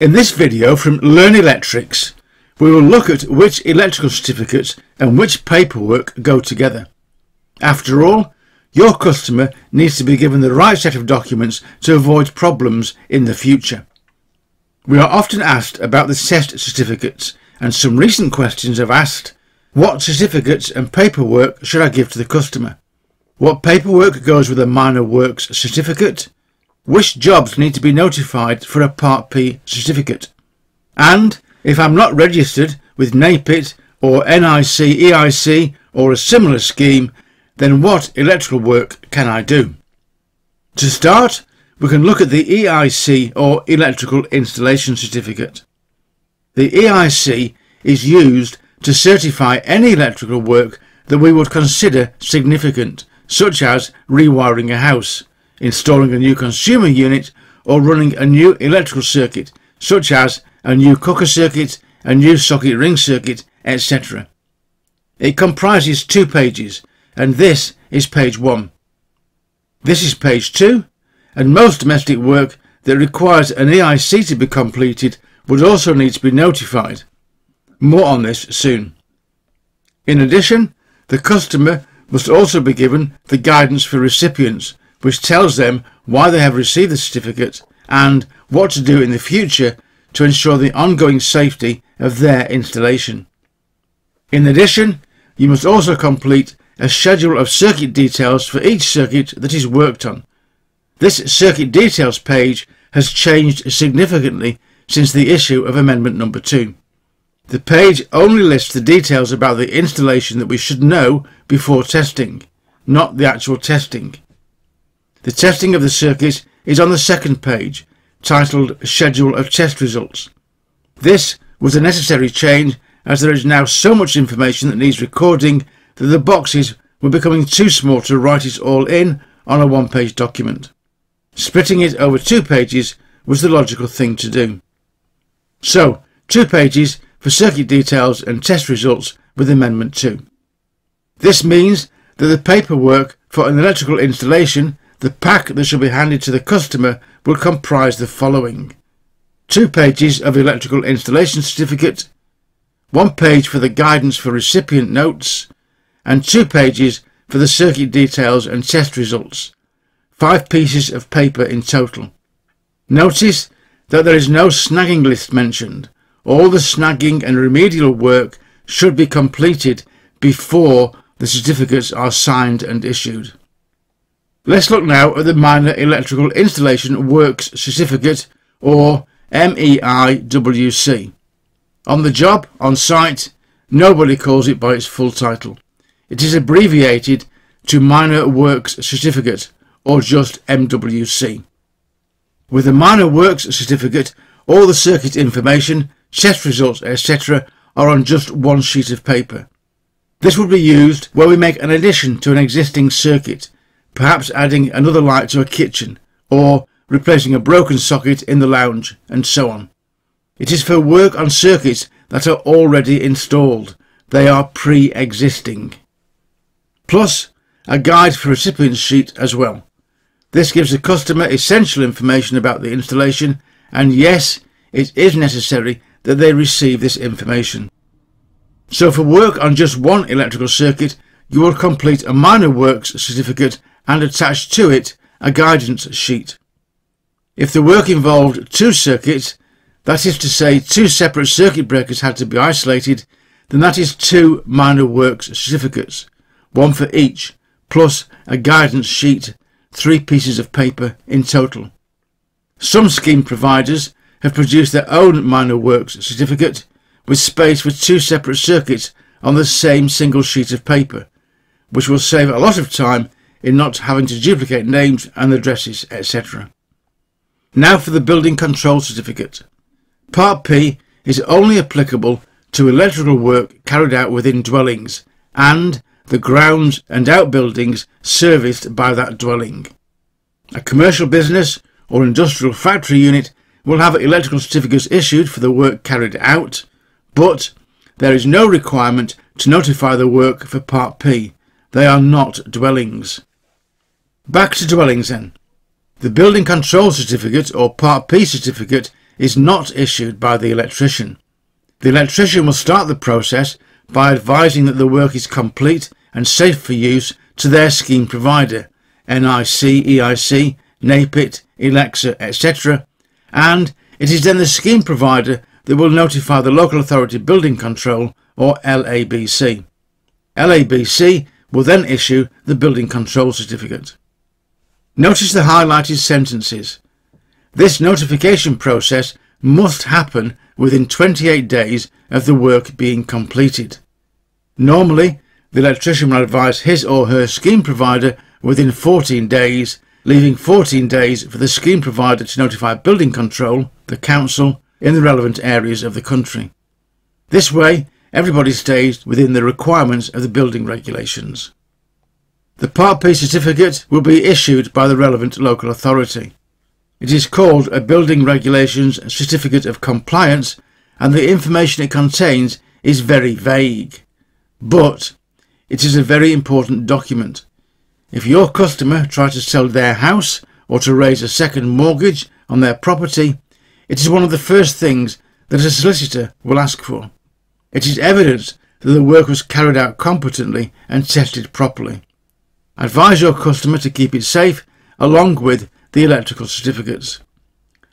In this video from Learn Electrics, we will look at which electrical certificates and which paperwork go together. After all, your customer needs to be given the right set of documents to avoid problems in the future. We are often asked about the CEST certificates, and some recent questions have asked, what certificates and paperwork should I give to the customer? What paperwork goes with a minor works certificate? Which jobs need to be notified for a Part P certificate? And if I'm not registered with NAPIT or NIC, EIC or a similar scheme, then what electrical work can I do? To start, we can look at the EIC or Electrical Installation Certificate. The EIC is used to certify any electrical work that we would consider significant, such as rewiring a house, installing a new consumer unit, or running a new electrical circuit, such as a new cooker circuit, a new socket ring circuit, etc. It comprises 2 pages, and this is page 1. This is page 2, and most domestic work that requires an EIC to be completed would also need to be notified. More on this soon. In addition, the customer must also be given the guidance for recipients, which tells them why they have received the certificate and what to do in the future to ensure the ongoing safety of their installation. In addition, you must also complete a schedule of circuit details for each circuit that is worked on. This circuit details page has changed significantly since the issue of Amendment Number 2. The page only lists the details about the installation that we should know before testing, not the actual testing. The testing of the circuit is on the 2nd page, titled Schedule of Test Results. This was a necessary change as there is now so much information that needs recording that the boxes were becoming too small to write it all in on a 1-page document. Splitting it over 2 pages was the logical thing to do. So, 2 pages for circuit details and test results with Amendment 2. This means that the paperwork for an electrical installation, the pack that shall be handed to the customer, will comprise the following: 2 pages of electrical installation certificate, 1 page for the guidance for recipient notes, and 2 pages for the circuit details and test results, 5 pieces of paper in total. Notice that there is no snagging list mentioned. All the snagging and remedial work should be completed before the certificates are signed and issued. Let's look now at the Minor Electrical Installation Works Certificate, or MEIWC. On the job, on site, nobody calls it by its full title. It is abbreviated to Minor Works Certificate, or just MWC. With the Minor Works Certificate, all the circuit information, test results, etc. are on just 1 sheet of paper. This would be used where we make an addition to an existing circuit, perhaps adding another light to a kitchen, or replacing a broken socket in the lounge, and so on. It is for work on circuits that are already installed. They are pre-existing. Plus, a guide for recipients sheet as well. This gives the customer essential information about the installation, and yes, it is necessary that they receive this information. So for work on just 1 electrical circuit, you will complete a minor works certificate and attach to it a guidance sheet. If the work involved 2 circuits, that is to say 2 separate circuit breakers had to be isolated, then that is 2 minor works certificates, 1 for each, plus a guidance sheet, 3 pieces of paper in total. Some scheme providers have produced their own minor works certificate with space for 2 separate circuits on the same single sheet of paper, which will save a lot of time in not having to duplicate names and addresses, etc. Now for the Building Control Certificate. Part P is only applicable to electrical work carried out within dwellings and the grounds and outbuildings serviced by that dwelling. A commercial business or industrial factory unit will have electrical certificates issued for the work carried out, but there is no requirement to notify the work for Part P. They are not dwellings. Back to dwellings then. The Building Control Certificate, or Part P certificate, is not issued by the electrician. The electrician will start the process by advising that the work is complete and safe for use to their scheme provider, NIC, EIC, NAPIT, ELEXA, etc., and it is then the scheme provider that will notify the Local Authority Building Control, or LABC. LABC will then issue the Building Control Certificate. Notice the highlighted sentences. This notification process must happen within 28 days of the work being completed. Normally, the electrician will advise his or her scheme provider within 14 days, leaving 14 days for the scheme provider to notify building control, the council, in the relevant areas of the country. This way, everybody stays within the requirements of the building regulations. The Part P certificate will be issued by the relevant local authority. It is called a Building Regulations Certificate of Compliance, and the information it contains is very vague. But it is a very important document. If your customer tries to sell their house or to raise a second mortgage on their property, it is one of the first things that a solicitor will ask for. It is evidence that the work was carried out competently and tested properly. Advise your customer to keep it safe along with the electrical certificates.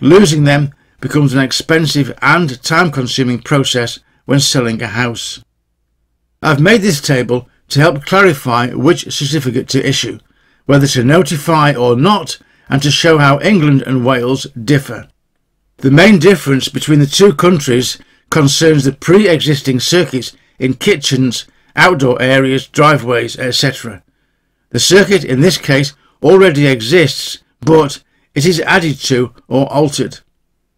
Losing them becomes an expensive and time-consuming process when selling a house. I've made this table to help clarify which certificate to issue, whether to notify or not, and to show how England and Wales differ. The main difference between the two countries concerns the pre-existing circuits in kitchens, outdoor areas, driveways, etc. The circuit in this case already exists, but it is added to or altered.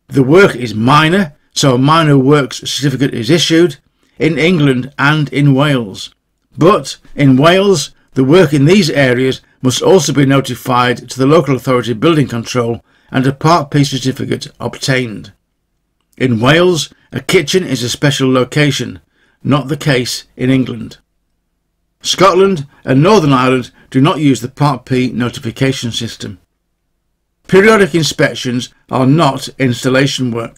The work is minor, so a minor works certificate is issued in England and in Wales. But in Wales, the work in these areas must also be notified to the local authority building control and a Part P certificate obtained. In Wales, a kitchen is a special location, not the case in England. Scotland and Northern Ireland do not use the Part P notification system. Periodic inspections are not installation work.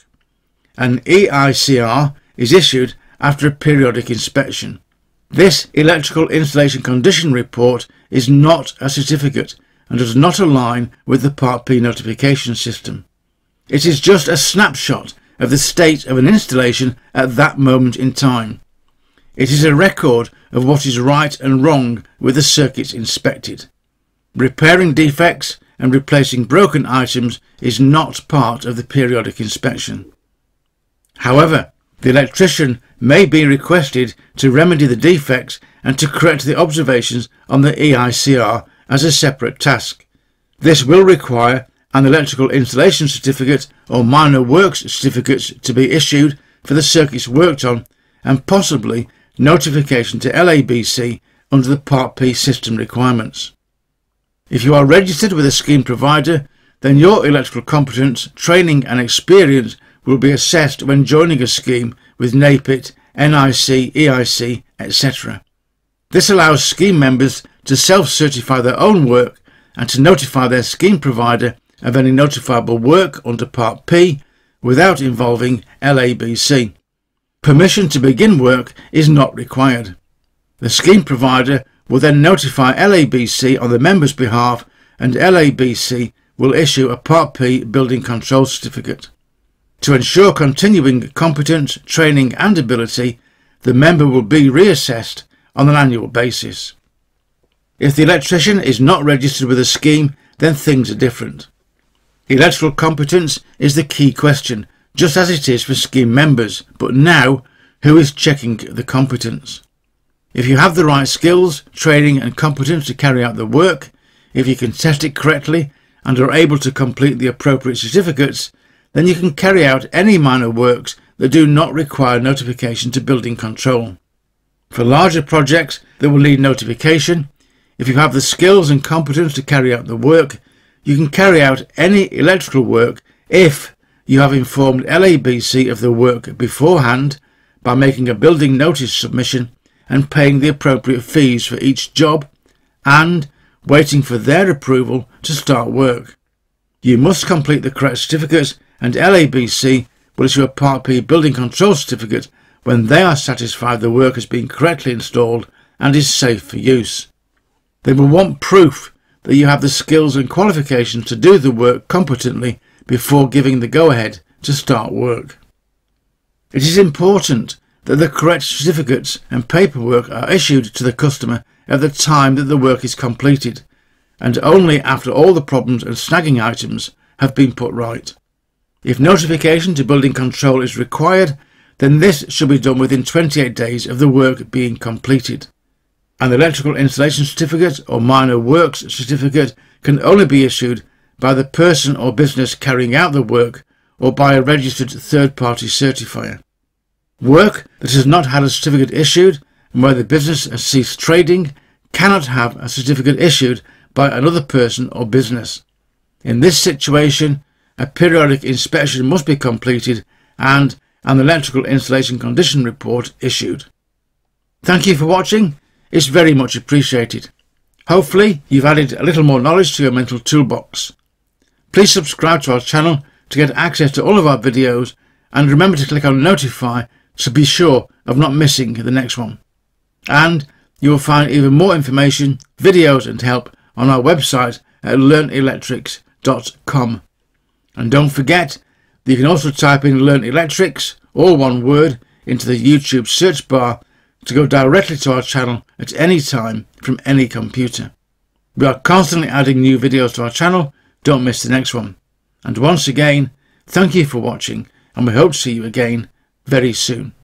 An EICR is issued after a periodic inspection. This electrical installation condition report is not a certificate and does not align with the Part P notification system. It is just a snapshot of the state of an installation at that moment in time. It is a record of what is right and wrong with the circuits inspected. Repairing defects and replacing broken items is not part of the periodic inspection. However, the electrician may be requested to remedy the defects and to correct the observations on the EICR as a separate task. This will require an electrical installation certificate or minor works certificates to be issued for the circuits worked on, and possibly notification to LABC under the Part P system requirements. If you are registered with a scheme provider, then your electrical competence, training and experience will be assessed when joining a scheme with NAPIT, NIC, EIC, etc. This allows scheme members to self-certify their own work and to notify their scheme provider of any notifiable work under Part P without involving LABC. Permission to begin work is not required. The scheme provider will then notify LABC on the member's behalf, and LABC will issue a Part P building control certificate. To ensure continuing competence, training and ability, the member will be reassessed on an annual basis. If the electrician is not registered with a scheme, then things are different. Electrical competence is the key question, just as it is for scheme members, but now, who is checking the competence? If you have the right skills, training and competence to carry out the work, if you can test it correctly and are able to complete the appropriate certificates, then you can carry out any minor works that do not require notification to building control. For larger projects that will need notification, if you have the skills and competence to carry out the work, you can carry out any electrical work if you have informed LABC of the work beforehand by making a building notice submission and paying the appropriate fees for each job and waiting for their approval to start work. You must complete the correct certificates and LABC will issue a Part P building control certificate when they are satisfied the work has been correctly installed and is safe for use. They will want proof that you have the skills and qualifications to do the work competently before giving the go-ahead to start work. It is important that the correct certificates and paperwork are issued to the customer at the time that the work is completed, and only after all the problems and snagging items have been put right. If notification to building control is required, then this should be done within 28 days of the work being completed. An electrical installation certificate or minor works certificate can only be issued by the person or business carrying out the work or by a registered third-party certifier. Work that has not had a certificate issued and where the business has ceased trading cannot have a certificate issued by another person or business. In this situation, a periodic inspection must be completed and an electrical installation condition report issued. Thank you for watching. It's very much appreciated. Hopefully, you've added a little more knowledge to your mental toolbox. Please subscribe to our channel to get access to all of our videos, and remember to click on notify to be sure of not missing the next one. And you will find even more information, videos and help on our website at learnelectrics.com. And don't forget that you can also type in Learn Electrics, all one word, into the YouTube search bar to go directly to our channel at any time from any computer. We are constantly adding new videos to our channel. Don't miss the next one. And once again, thank you for watching, and we hope to see you again very soon.